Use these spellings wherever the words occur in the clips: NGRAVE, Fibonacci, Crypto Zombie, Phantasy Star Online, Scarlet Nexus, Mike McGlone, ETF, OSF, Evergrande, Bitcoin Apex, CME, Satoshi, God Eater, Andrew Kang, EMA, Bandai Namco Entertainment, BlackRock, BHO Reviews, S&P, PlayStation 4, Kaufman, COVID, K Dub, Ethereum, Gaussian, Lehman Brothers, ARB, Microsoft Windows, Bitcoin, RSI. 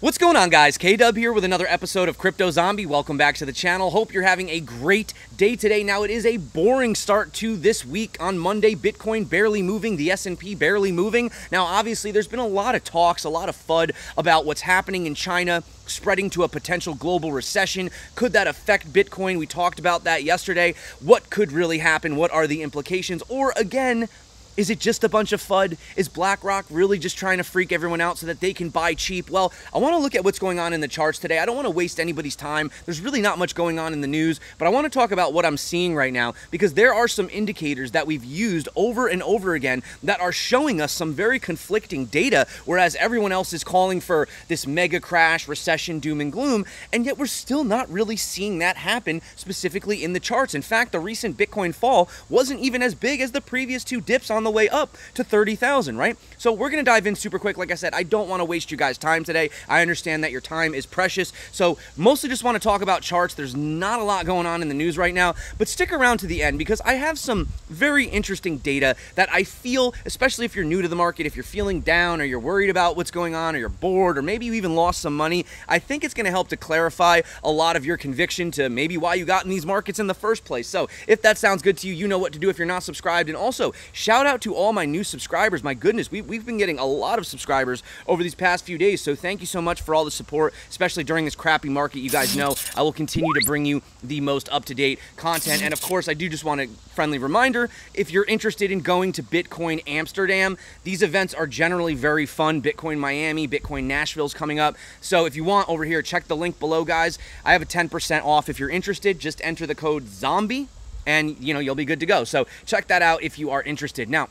What's going on, guys? K Dub here with another episode of Crypto Zombie. Welcome back to the channel. Hope you're having a great day today. Now, it is a boring start to this week. On Monday, Bitcoin barely moving, the S&P barely moving. Now, obviously, there's been a lot of talks, a lot of FUD about what's happening in China, spreading to a potential global recession. Could that affect Bitcoin? We talked about that yesterday. What could really happen? What are the implications? Or again, is it just a bunch of FUD? Is BlackRock really just trying to freak everyone out so that they can buy cheap? Well, I want to look at what's going on in the charts today. I don't want to waste anybody's time. There's really not much going on in the news, but I want to talk about what I'm seeing right now, because there are some indicators that we've used over and over again that are showing us some very conflicting data, whereas everyone else is calling for this mega crash, recession, doom and gloom, and yet we're still not really seeing that happen specifically in the charts. In fact, the recent Bitcoin fall wasn't even as big as the previous two dips on the way up to 30,000, right? So we're going to dive in super quick. Like I said, I don't want to waste you guys' time today. I understand that your time is precious. So mostly just want to talk about charts. There's not a lot going on in the news right now, but stick around to the end because I have some very interesting data that I feel, especially if you're new to the market, if you're feeling down or you're worried about what's going on or you're bored or maybe you even lost some money, I think it's going to help to clarify a lot of your conviction to maybe why you got in these markets in the first place. So if that sounds good to you, you know what to do if you're not subscribed. And also, shout out to all my new subscribers. My goodness, we've been getting a lot of subscribers over these past few days, so thank you so much for all the support, especially during this crappy market. You guys know I will continue to bring you the most up-to-date content, and of course, I do just want a friendly reminder, if you're interested in going to Bitcoin Amsterdam, these events are generally very fun. Bitcoin Miami, Bitcoin Nashville's coming up, so if you want over here, check the link below, guys. I have a 10% off if you're interested. Just enter the code ZOMBIE, and you know, you'll be good to go. So check that out if you are interested. Now,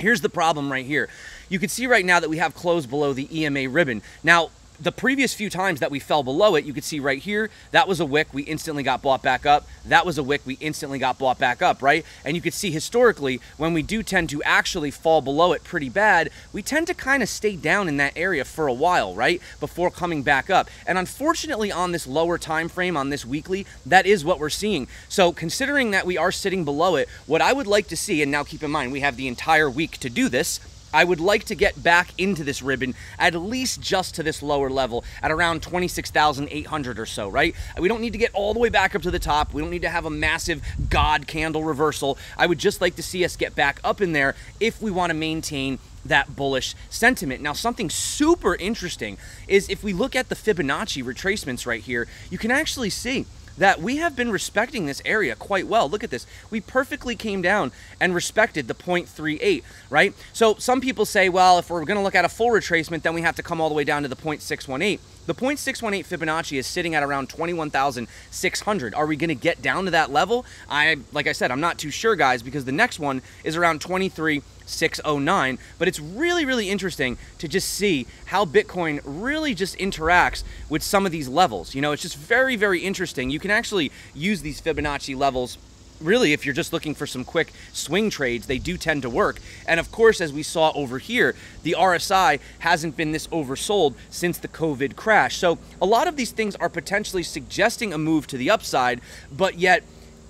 here's the problem right here. You can see right now that we have closed below the EMA ribbon. Now, the previous few times that we fell below it, you could see right here, that was a wick, we instantly got bought back up. That was a wick, we instantly got bought back up, right? And you could see historically, when we do tend to actually fall below it pretty bad, we tend to kind of stay down in that area for a while, right? Before coming back up. And unfortunately, on this lower time frame, on this weekly, that is what we're seeing. So considering that we are sitting below it, what I would like to see, and now keep in mind, we have the entire week to do this, I would like to get back into this ribbon, at least just to this lower level at around 26,800 or so, right? We don't need to get all the way back up to the top. We don't need to have a massive God candle reversal. I would just like to see us get back up in there if we want to maintain that bullish sentiment. Now, something super interesting is if we look at the Fibonacci retracements right here, you can actually see that we have been respecting this area quite well. Look at this. We perfectly came down and respected the 0.38, right? So some people say, well, if we're going to look at a full retracement, then we have to come all the way down to the 0.618. The 0.618 Fibonacci is sitting at around 21,600. Are we going to get down to that level? Like I said, I'm not too sure, guys, because the next one is around 23,609. But it's really, really interesting to just see how Bitcoin really just interacts with some of these levels. You know, it's just very, very interesting. You can actually use these Fibonacci levels really, if you're just looking for some quick swing trades. They do tend to work. And of course, as we saw over here, the RSI hasn't been this oversold since the COVID crash. So a lot of these things are potentially suggesting a move to the upside, but yet,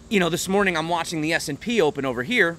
you know, this morning I'm watching the S&P open over here,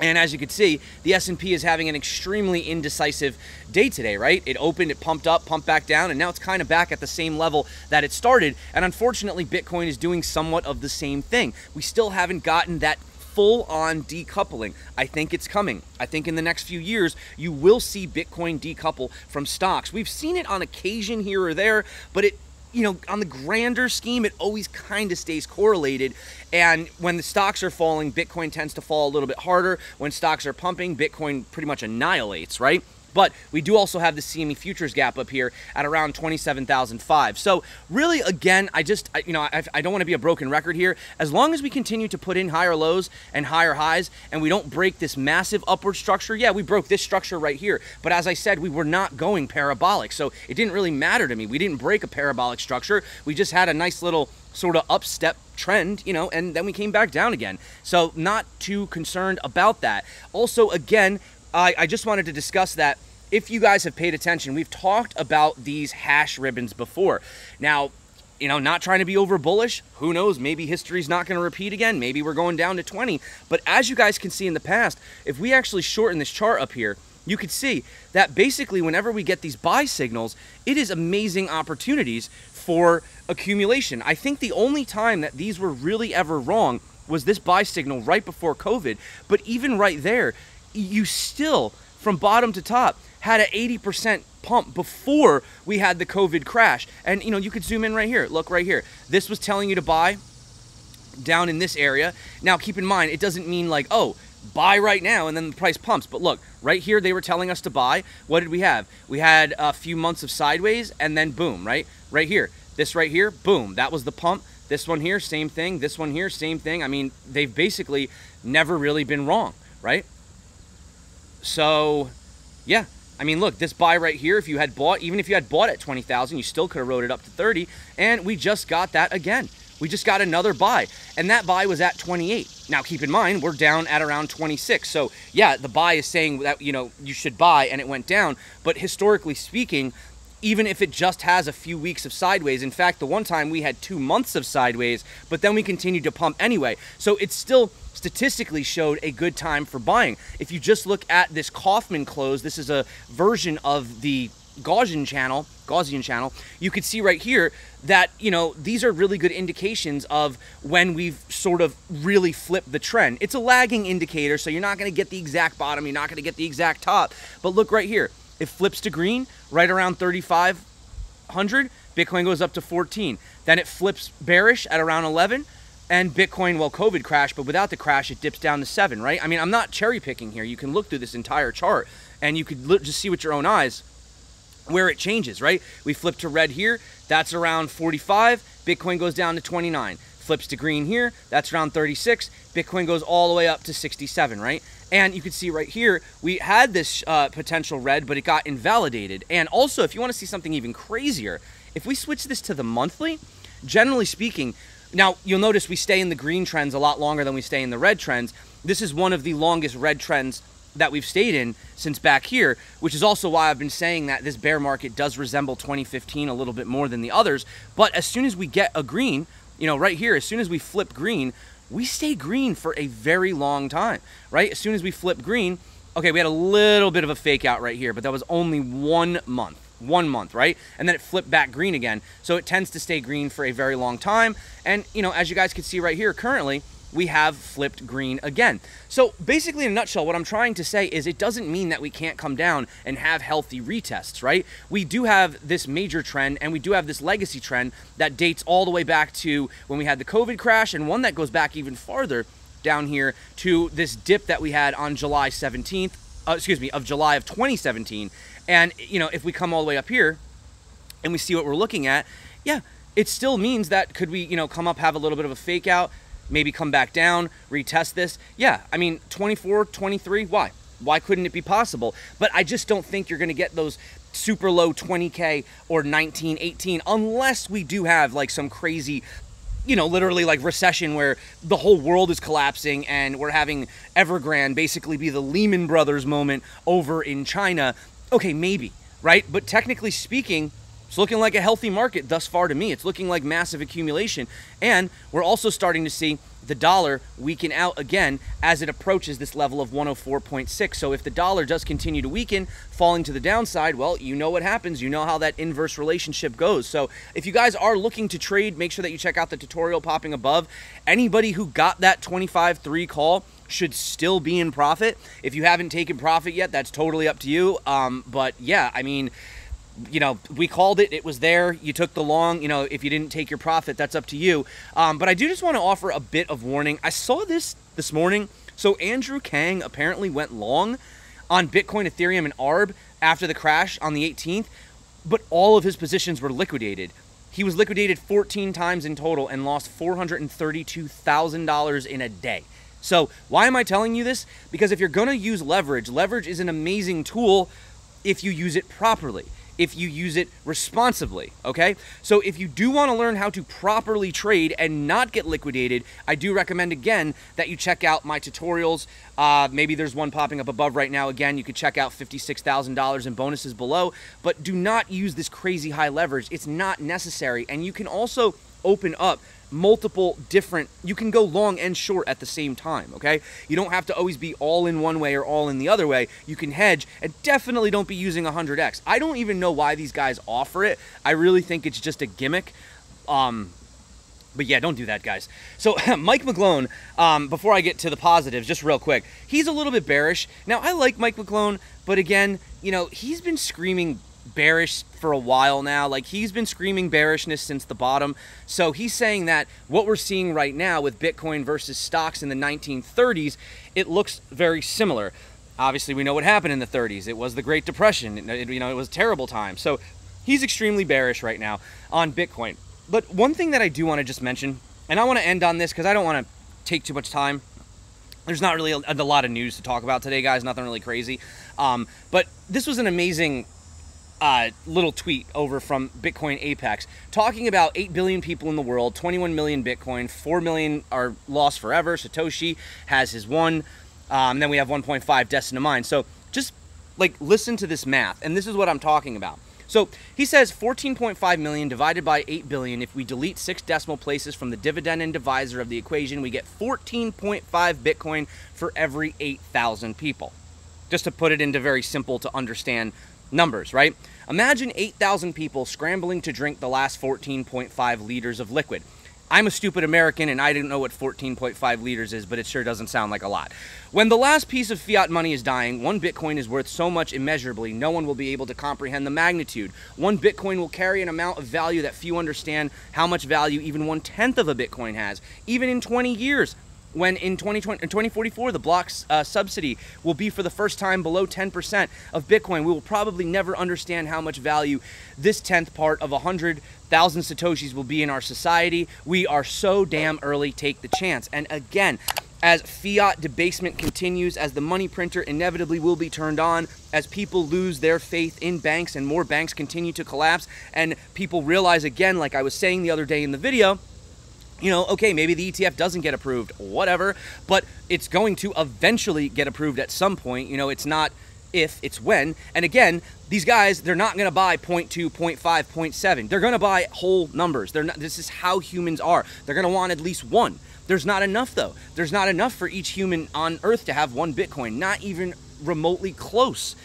and as you can see, the S&P is having an extremely indecisive day today, right? It opened, it pumped up, pumped back down, and now it's kind of back at the same level that it started. And unfortunately, Bitcoin is doing somewhat of the same thing. We still haven't gotten that full-on decoupling. I think it's coming. I think in the next few years, you will see Bitcoin decouple from stocks. We've seen it on occasion here or there, but it, you know, on the grander scheme, it always kind of stays correlated. And when the stocks are falling, Bitcoin tends to fall a little bit harder. When stocks are pumping, Bitcoin pretty much annihilates, right? But we do also have the CME futures gap up here at around 27,005. So really, again, I don't want to be a broken record here. As long as we continue to put in higher lows and higher highs, and we don't break this massive upward structure. Yeah, we broke this structure right here, but as I said, we were not going parabolic, so it didn't really matter to me. We didn't break a parabolic structure. We just had a nice little sort of upstep trend, you know, and then we came back down again. So not too concerned about that. Also, again, I just wanted to discuss that if you guys have paid attention, we've talked about these hash ribbons before. Now, you know, not trying to be over bullish. Who knows? Maybe history's not going to repeat again. Maybe we're going down to 20. But as you guys can see in the past, if we actually shorten this chart up here, you could see that basically whenever we get these buy signals, it is amazing opportunities for accumulation. I think the only time that these were really ever wrong was this buy signal right before COVID. But even right there, you still, from bottom to top, had an 80% pump before we had the COVID crash. And, you know, you could zoom in right here. Look right here. This was telling you to buy down in this area. Now, keep in mind, it doesn't mean like, oh, buy right now and then the price pumps. But look, right here, they were telling us to buy. What did we have? We had a few months of sideways and then boom, right? Right here. This right here, boom. That was the pump. This one here, same thing. This one here, same thing. I mean, they've basically never really been wrong, right? So, yeah. I mean, look, this buy right here, if you had bought, even if you had bought at 20,000, you still could have rode it up to 30. And we just got that again. We just got another buy. And that buy was at 28. Now, keep in mind, we're down at around 26. So, yeah, the buy is saying that, you know, you should buy and it went down. But historically speaking, even if it just has a few weeks of sideways. In fact, the one time we had 2 months of sideways, but then we continued to pump anyway. So it still statistically showed a good time for buying. If you just look at this Kaufman close, this is a version of the Gaussian channel, you could see right here that, you know, these are really good indications of when we've sort of really flipped the trend. It's a lagging indicator, so you're not going to get the exact bottom. You're not going to get the exact top, but look right here. It flips to green right around 3,500. Bitcoin goes up to 14. Then it flips bearish at around 11. And Bitcoin, well, COVID crashed, but without the crash, it dips down to 7, right? I mean, I'm not cherry picking here. You can look through this entire chart and you could just see with your own eyes where it changes, right? We flip to red here. That's around 45. Bitcoin goes down to 29. Flips to green here. That's around 36. Bitcoin goes all the way up to 67, right? And you can see right here, we had this potential red, but it got invalidated. And also, if you want to see something even crazier, if we switch this to the monthly, generally speaking, now you'll notice we stay in the green trends a lot longer than we stay in the red trends. This is one of the longest red trends that we've stayed in since back here, which is also why I've been saying that this bear market does resemble 2015 a little bit more than the others. But as soon as we get a green, you know, right here, as soon as we flip green, we stay green for a very long time, right? As soon as we flip green, okay, we had a little bit of a fake out right here, but that was only 1 month, right? And then it flipped back green again. So it tends to stay green for a very long time. And, you know, as you guys can see right here, currently, we have flipped green again. So basically, in a nutshell, what I'm trying to say is it doesn't mean that we can't come down and have healthy retests, right? We do have this major trend and we do have this legacy trend that dates all the way back to when we had the COVID crash and one that goes back even farther down here to this dip that we had on July 17th, of July of 2017. And, you know, if we come all the way up here and we see what we're looking at, yeah, it still means that could we, you know, come up, have a little bit of a fake out, maybe come back down, retest this. Yeah, I mean, 24, 23, why? Why couldn't it be possible? But I just don't think you're going to get those super low 20K or 19, 18, unless we do have like some crazy, you know, literally like recession where the whole world is collapsing and we're having Evergrande basically be the Lehman Brothers moment over in China. Okay, maybe, right? But technically speaking, it's looking like a healthy market thus far to me. It's looking like massive accumulation. And we're also starting to see the dollar weaken out again as it approaches this level of 104.6. So if the dollar does continue to weaken, falling to the downside, well, you know what happens. You know how that inverse relationship goes. So if you guys are looking to trade, make sure that you check out the tutorial popping above. Anybody who got that 25-3 call should still be in profit. If you haven't taken profit yet, that's totally up to you. But yeah, I mean, you know, we called it, it was there, you took the long, you know, if you didn't take your profit, that's up to you. But I do just want to offer a bit of warning. I saw this morning. So Andrew Kang apparently went long on Bitcoin, Ethereum, and ARB after the crash on the 18th, but all of his positions were liquidated. He was liquidated 14 times in total and lost $432,000 in a day. So why am I telling you this? Because if you're going to use leverage, leverage is an amazing tool if you use it properly, if you use it responsibly, okay? So if you do want to learn how to properly trade and not get liquidated, I do recommend, again, that you check out my tutorials. Maybe there's one popping up above right now. Again, you could check out $56,000 in bonuses below, but do not use this crazy high leverage. It's not necessary. And you can also open up multiple different, you can go long and short at the same time, okay? You don't have to always be all in one way or all in the other way. You can hedge, and definitely don't be using 100x. I don't even know why these guys offer it. I really think it's just a gimmick. But yeah, don't do that, guys. So Mike McGlone, before I get to the positives, just real quick, he's a little bit bearish. Now, I like Mike McGlone, but again, you know, he's been screaming bearish for a while now. Like, he's been screaming bearishness since the bottom. So he's saying that what we're seeing right now with Bitcoin versus stocks in the 1930s, it looks very similar. Obviously, we know what happened in the 30s. It was the Great Depression. You know, it was a terrible time. So he's extremely bearish right now on Bitcoin. But one thing that I do want to just mention, and I want to end on this because I don't want to take too much time. There's not really a lot of news to talk about today, guys. Nothing really crazy. But this was an amazing little tweet over from Bitcoin Apex talking about 8 billion people in the world, 21 million Bitcoin, 4 million are lost forever. Satoshi has his one. Then we have 1.5 destined to mine. So just like listen to this math. And this is what I'm talking about. So he says 14.5 million divided by 8 billion. If we delete 6 decimal places from the dividend and divisor of the equation, we get 14.5 Bitcoin for every 8,000 people. Just to put it into very simple to understand numbers, right? Imagine 8,000 people scrambling to drink the last 14.5 liters of liquid. I'm a stupid American and I didn't know what 14.5 liters is, but it sure doesn't sound like a lot. When the last piece of fiat money is dying, one Bitcoin is worth so much immeasurably, no one will be able to comprehend the magnitude. One Bitcoin will carry an amount of value that few understand how much value even 1/10 of a Bitcoin has. Even in 20 years, when in 2044, the block's subsidy will be for the first time below 10% of Bitcoin, we will probably never understand how much value this 10th part of 100,000 Satoshis will be in our society. We are so damn early, take the chance. And again, as fiat debasement continues, as the money printer inevitably will be turned on, as people lose their faith in banks and more banks continue to collapse, and people realize again, like I was saying the other day in the video, you know, okay, maybe the ETF doesn't get approved, whatever, but it's going to eventually get approved at some point. You know, it's not if, it's when. And again, these guys, they're not going to buy 0.2, 0.5, 0.7. They're going to buy whole numbers. They're not, this is how humans are. They're going to want at least one. There's not enough, though. There's not enough for each human on Earth to have one Bitcoin, not even remotely close.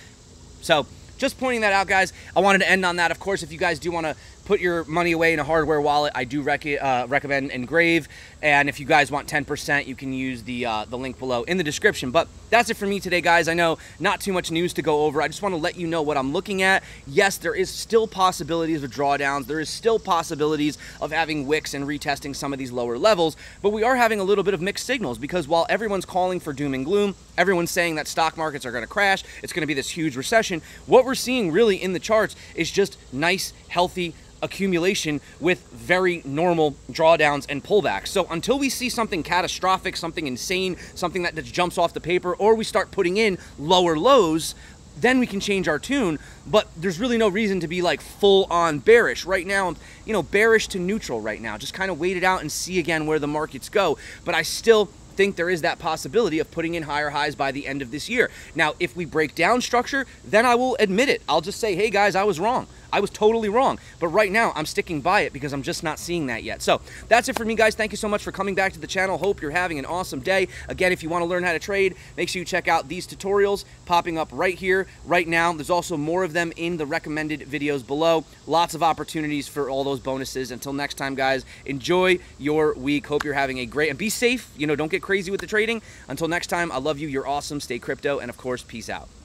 So just pointing that out, guys. I wanted to end on that. Of course, if you guys do want to put your money away in a hardware wallet, I do recommend NGRAVE. And if you guys want 10%, you can use the link below in the description. But that's it for me today, guys. I know not too much news to go over. I just want to let you know what I'm looking at. Yes, there is still possibilities of drawdowns. There is still possibilities of having wicks and retesting some of these lower levels. But we are having a little bit of mixed signals because while everyone's calling for doom and gloom, everyone's saying that stock markets are going to crash, it's going to be this huge recession. What we're seeing really in the charts is just nice, healthy accumulation with very normal drawdowns and pullbacks. So until we see something catastrophic, something insane, something that just jumps off the paper, or we start putting in lower lows, then we can change our tune. But there's really no reason to be like full on bearish right now. You know, bearish to neutral right now. Just kind of wait it out and see again where the markets go. But I still think there is that possibility of putting in higher highs by the end of this year. Now, if we break down structure, then I will admit it. I'll just say, hey guys, I was wrong. I was totally wrong. But right now I'm sticking by it because I'm just not seeing that yet. So that's it for me, guys. Thank you so much for coming back to the channel. Hope you're having an awesome day. Again, if you want to learn how to trade, make sure you check out these tutorials popping up right here, right now. There's also more of them in the recommended videos below. Lots of opportunities for all those bonuses. Until next time, guys, enjoy your week. Hope you're having a great, and be safe. You know, don't get crazy with the trading. Until next time, I love you. You're awesome. Stay crypto. And of course, peace out.